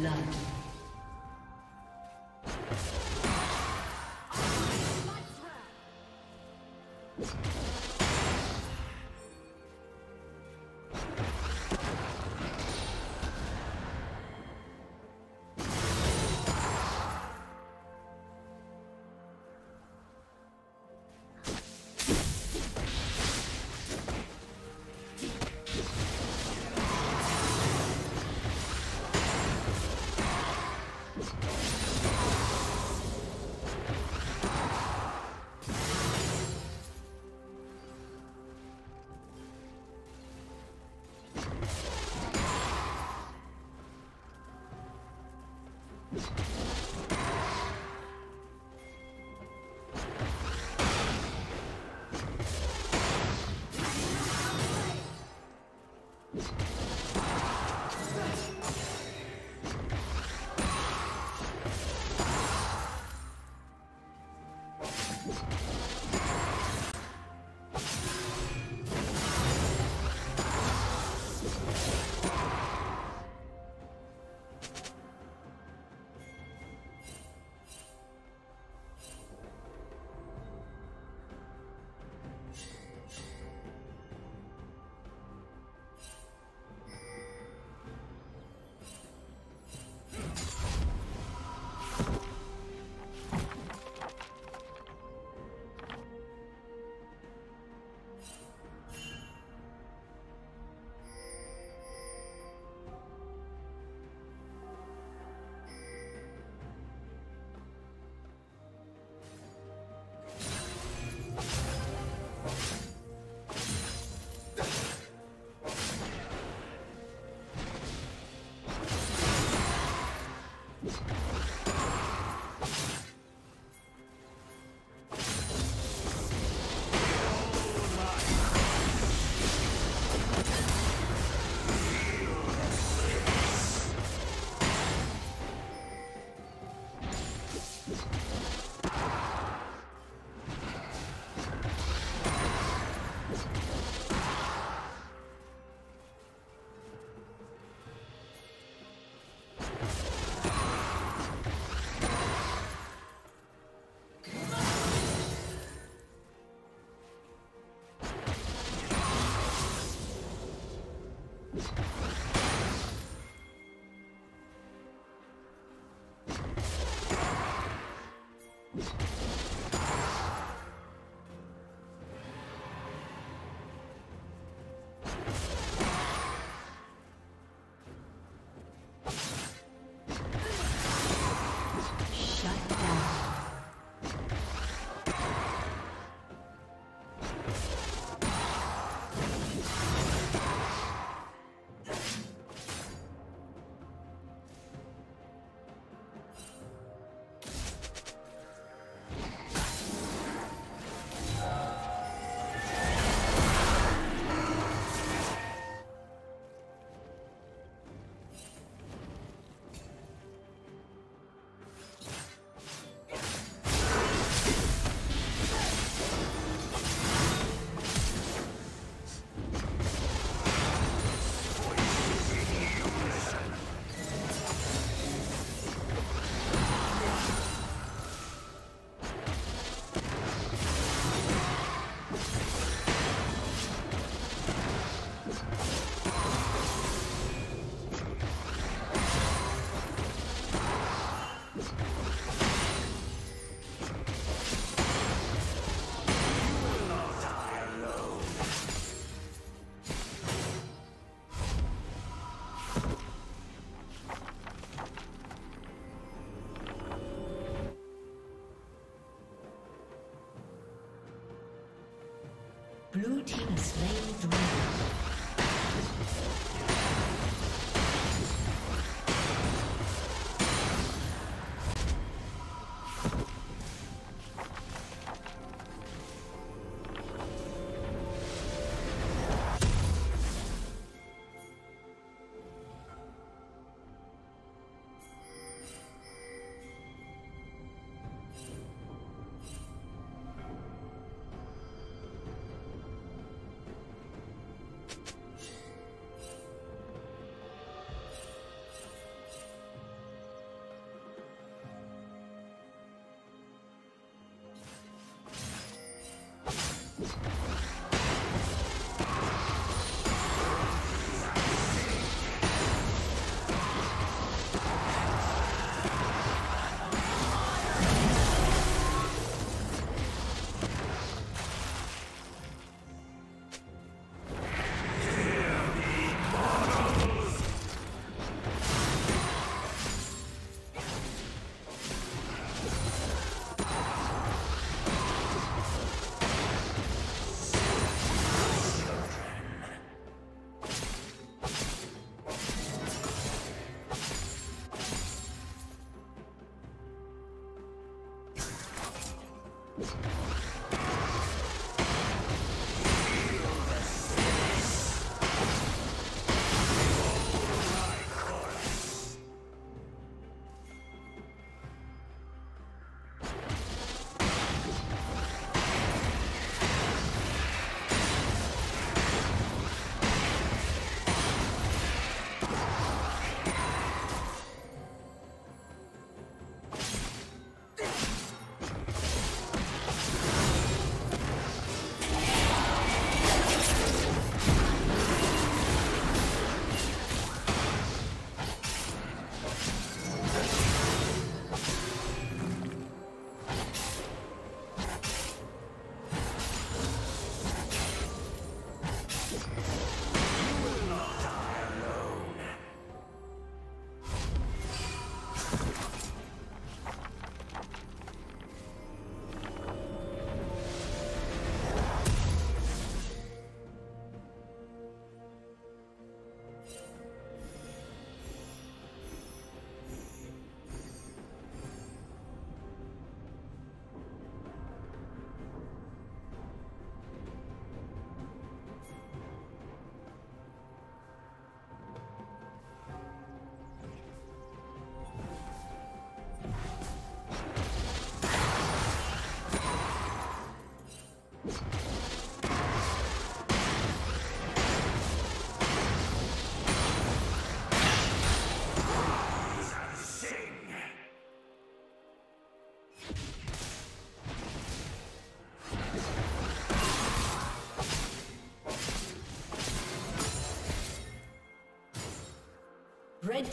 blood. Blue team is slain through. Red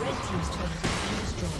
Red team's turret has been destroyed.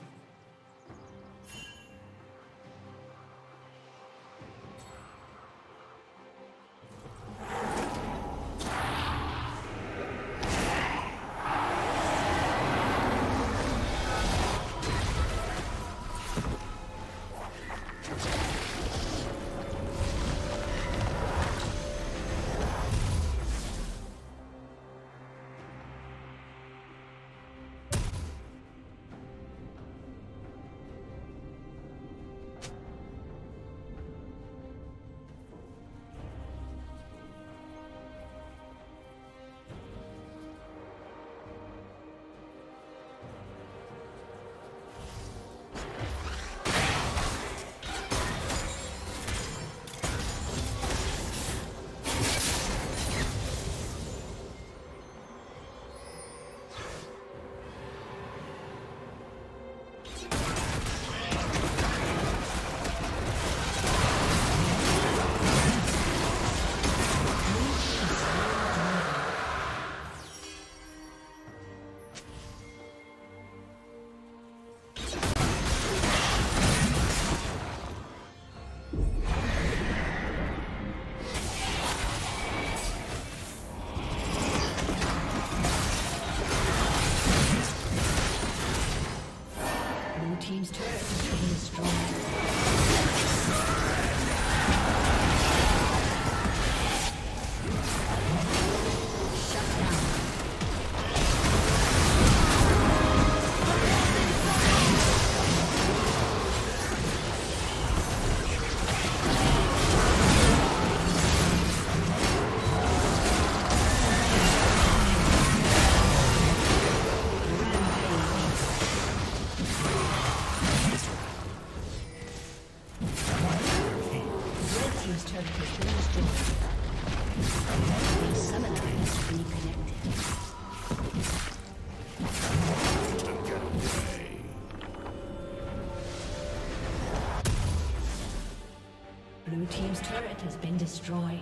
Has been destroyed.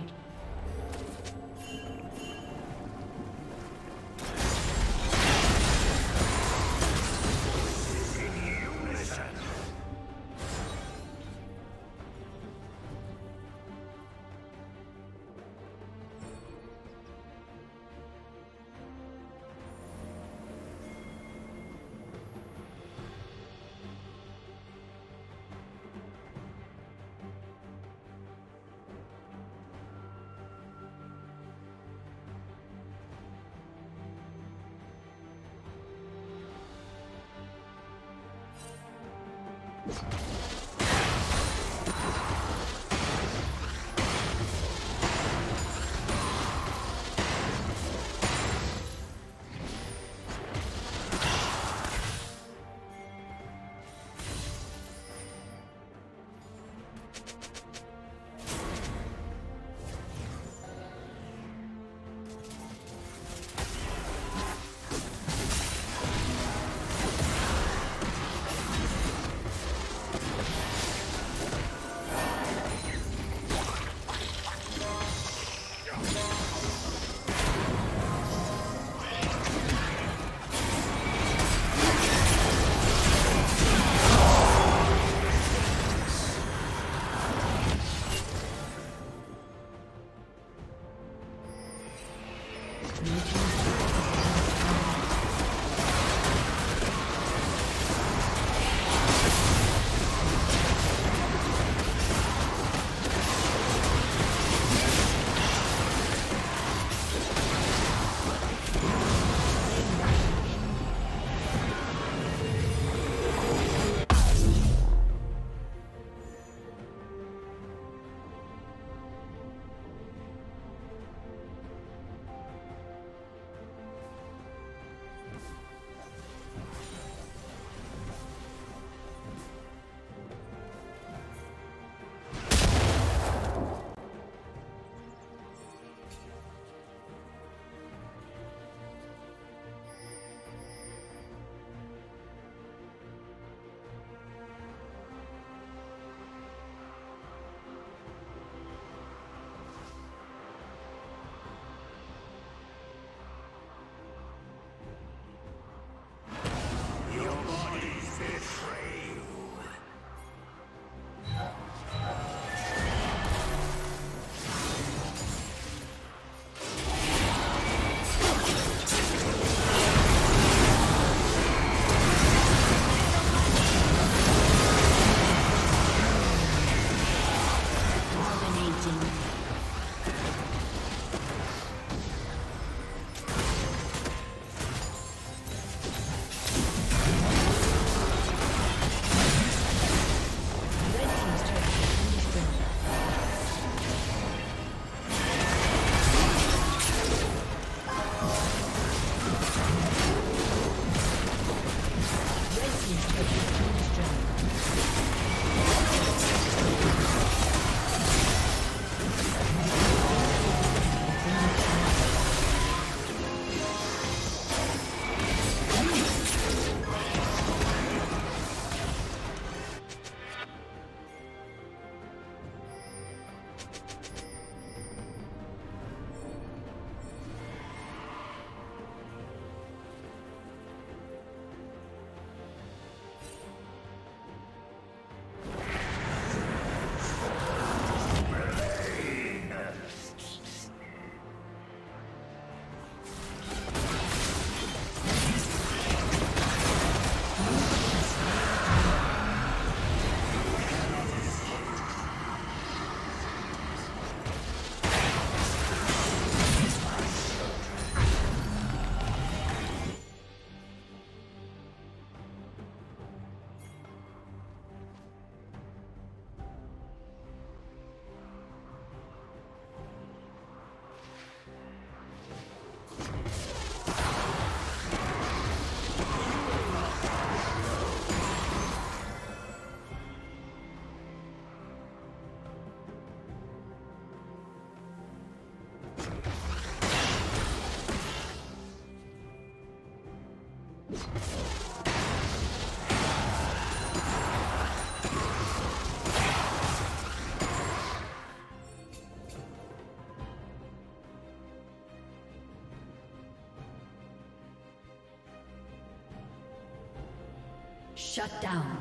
Shut down.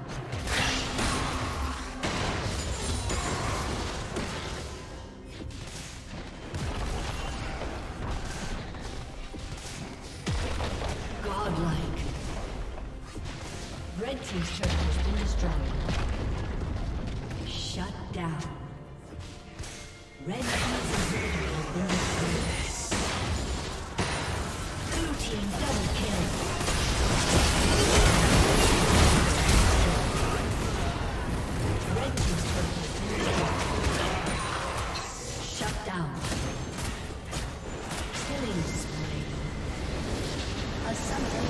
Godlike. Red team's turret has been destroyed. Shut down. Red team's inhibitor has been destroyed. Blue team double kill. Shut down. Killing spree. A something.